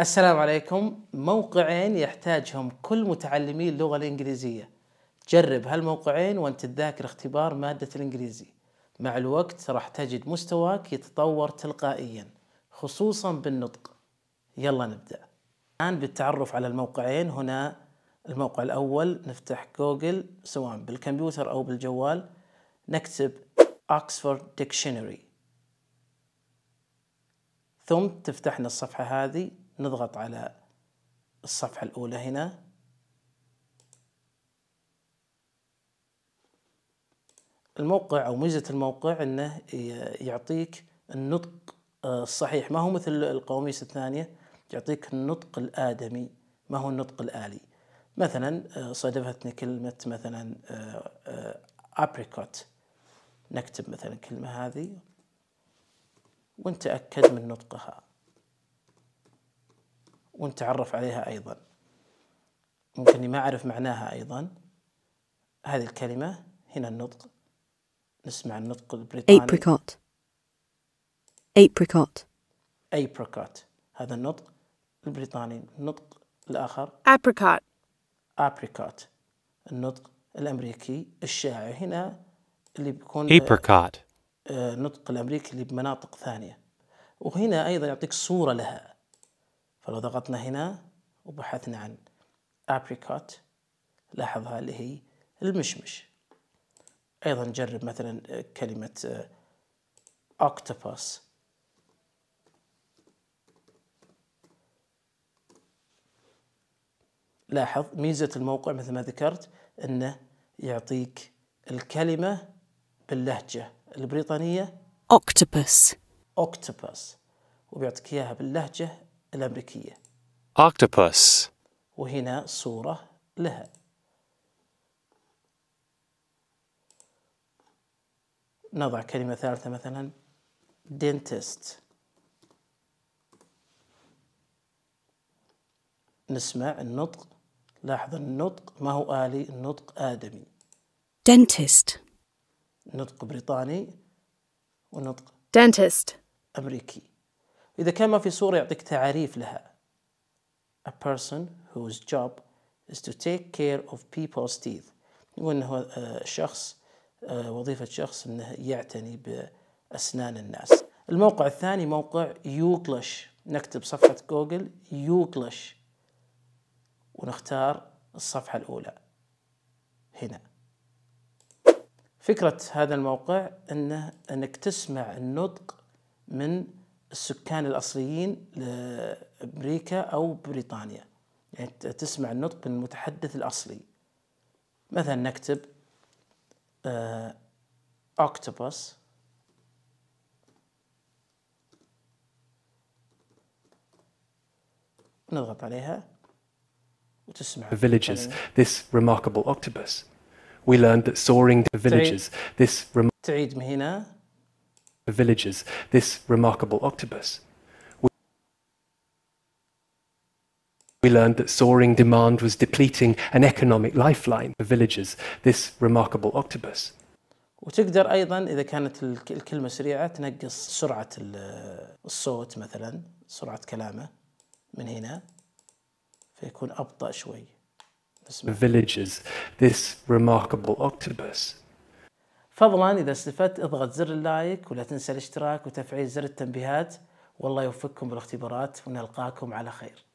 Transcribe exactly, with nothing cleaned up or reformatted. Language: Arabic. السلام عليكم. موقعين يحتاجهم كل متعلمي اللغة الإنجليزية. جرب هالموقعين وانت تذاكر اختبار مادة الإنجليزي، مع الوقت راح تجد مستواك يتطور تلقائيا، خصوصا بالنطق. يلا نبدأ الآن بالتعرف على الموقعين. هنا الموقع الأول، نفتح جوجل سواء بالكمبيوتر أو بالجوال، نكتب Oxford Dictionary، ثم تفتحنا الصفحة هذه. نضغط على الصفحة الأولى هنا، الموقع أو ميزة الموقع أنه يعطيك النطق الصحيح، ما هو مثل القواميس الثانية، يعطيك النطق الآدمي ما هو النطق الآلي. مثلا صادفتني كلمة مثلا أبريكوت، نكتب مثلا الكلمة هذه ونتأكد من نطقها ونتعرف عليها أيضا. ممكن أني ما أعرف معناها أيضا. هذه الكلمة هنا النطق، نسمع النطق البريطاني apricot apricot apricot، هذا النطق البريطاني. النطق الآخر apricot apricot، النطق الأمريكي الشائع هنا اللي بيكون apricot، النطق الأمريكي اللي بمناطق ثانية. وهنا أيضا يعطيك صورة لها، فلو ضغطنا هنا وبحثنا عن apricot، لاحظها اللي هي المشمش. أيضا نجرب مثلا كلمة octopus، لاحظ ميزة الموقع مثل ما ذكرت أنه يعطيك الكلمة باللهجة البريطانية octopus octopus، وبيعطيك إياها باللهجة الأمريكية octopus، وهنا صورة لها. نضع كلمة ثالثة مثلا dentist، نسمع النطق، لاحظ النطق ما هو آلي، النطق آدمي dentist، نطق بريطاني ونطق dentist أمريكي. إذا كان ما في صورة يعطيك تعريف لها. A person whose job is to take care of people's teeth، يقول أنه شخص، وظيفة شخص أنه يعتني بأسنان الناس. الموقع الثاني موقع YouGlish، نكتب صفحة جوجل YouGlish ونختار الصفحة الأولى هنا. فكرة هذا الموقع أنه أنك تسمع النطق من السكان الأصليين لأمريكا أو بريطانيا، يعني تسمع النطق من المتحدث الأصلي. مثلا نكتب آه أوكتوبوس، نضغط عليها وتسمع the villages this remarkable octopus we learned that soaring the villages this تعيد من هنا the villages this remarkable octopus we learned that soaring demand was depleting an economic lifeline the villages this remarkable octopus. وتقدر ايضا اذا كانت الكلمه سريعه تنقص سرعه الصوت، مثلا سرعه كلامه من هنا فيكون ابطا شوي. the villages this remarkable octopus. فضلا إذا استفدت اضغط زر اللايك، ولا تنسى الاشتراك وتفعيل زر التنبيهات. والله يوفقكم بالاختبارات ونلقاكم على خير.